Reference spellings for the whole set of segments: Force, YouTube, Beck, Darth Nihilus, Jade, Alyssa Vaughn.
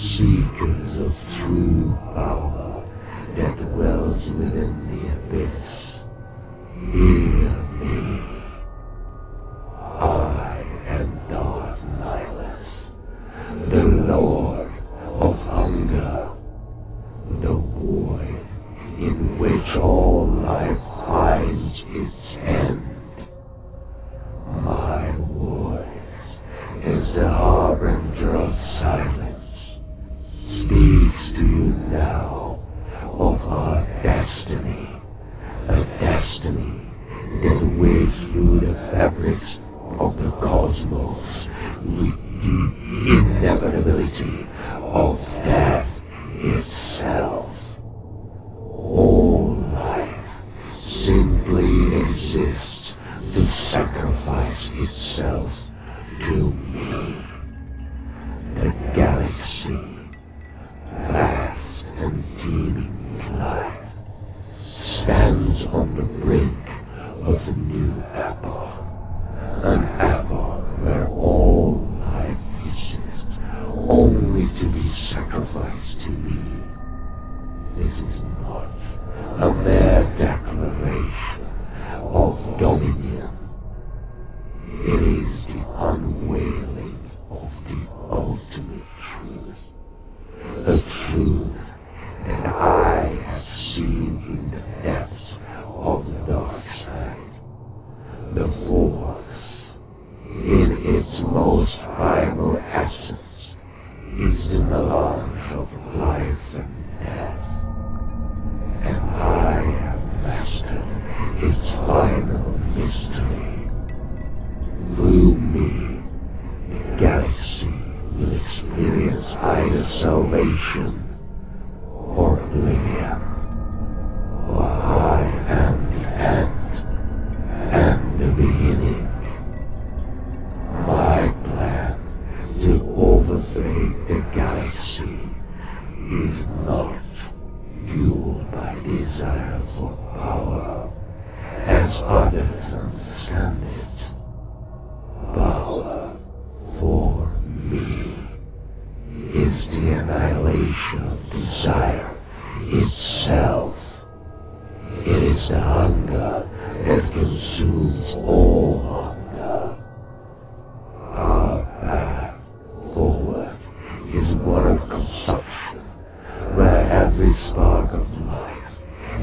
seekers of true power that dwells within the abyss. Hear me. I am Darth Nihilus, the Lord of Hunger, the void in which all life finds its end. My voice is the harbinger of silence, speaks to you now of our destiny, a destiny that waves through the fabrics of the cosmos with the inevitability of death itself. All life simply exists to sacrifice itself to me. The galaxy, vast and teeming with life, stands on the brink of a new epoch, an epoch where all life exists only to be sacrificed to me. This is not a mere declaration of dominion. It is the unveiling of the ultimate truth, a truth that I have seen in the depths of the dark side. The Force, in its most primal essence, is the melange of life and death, and I have mastered its final mystery. Through me, the galaxy will experience either salvation or oblivion. For I am the end and the beginning. My plan to overthrow the galaxy is not fueled by desire for power, as others understand it. Power, for me, is the annihilation of desire itself. It is the hunger that consumes all hunger. Our path forward is one of consumption, where every spark of life,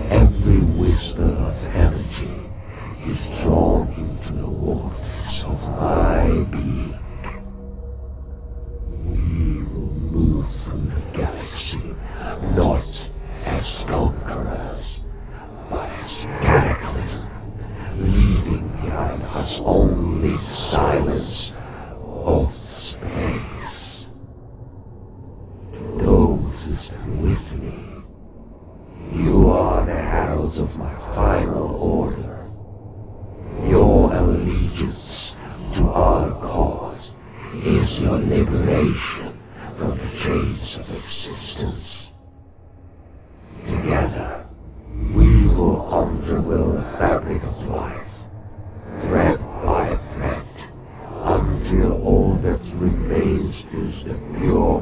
every whisper of energy, is drawn into the waters of my being. We will move through the galaxy, not as conquerors, but as cataclysm, leaving behind us only the silence of space. To those who stand with me, you are the heralds of my final order. Your allegiance to our cause is your liberation from the chains of existence. Together, we will unravel the fabric of life, thread by thread, until all that remains is the pure,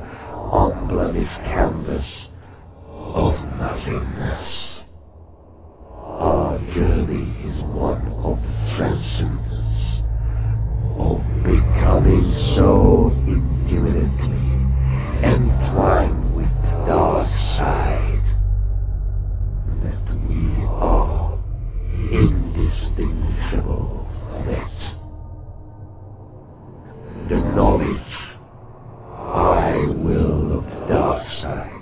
unblemished canvas of nothingness. Our journey is one of transcendence, of becoming so intimately entwined with the dark side that we are indistinguishable from it. The knowledge I will of the dark side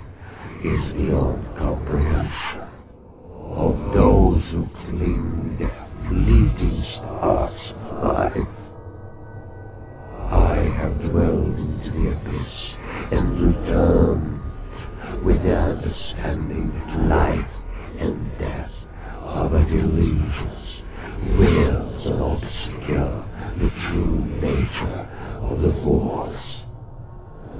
is beyond comprehension of those who cling to fleeting sparks of life. I have dwelled into the abyss and returned with the understanding that life and death are but illusions, wills that obscure the true nature of the Force.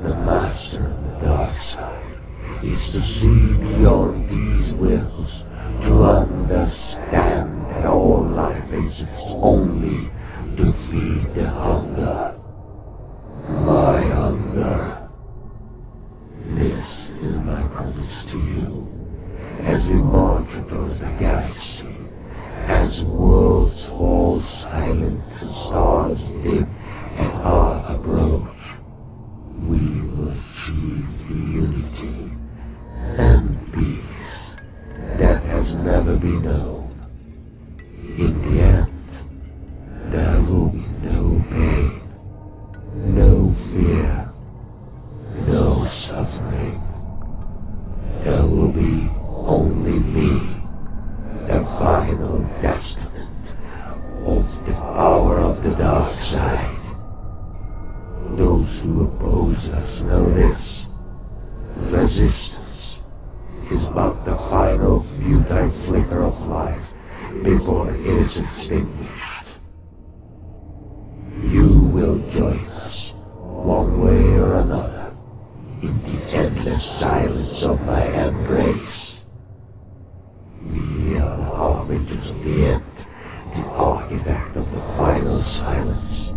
The master of the dark side is to see beyond these wills, to understand that all life exists only to feed the hunger. My hunger. achieve unity and peace that has never been known. In the end, there will be no pain, no fear, no suffering. There will be only me, the final testament of the power of the dark side. Those who oppose us know this. Resistance is but the final futile flicker of life before it is extinguished. You will join us, one way or another, in the endless silence of my embrace. We are the harbingers of the end, the architect of the final silence.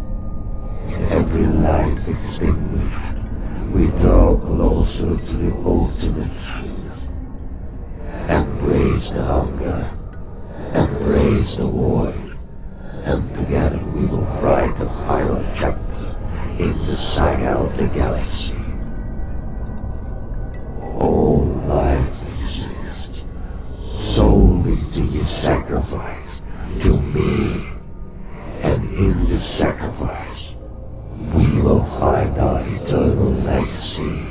Every life extinguished, we draw closer to the ultimate truth. Embrace the hunger, embrace the void, and together we will write the final chapter in the saga of the galaxy. All life exists solely to be sacrificed to me, and in the sacrifice, we will find our eternal legacy.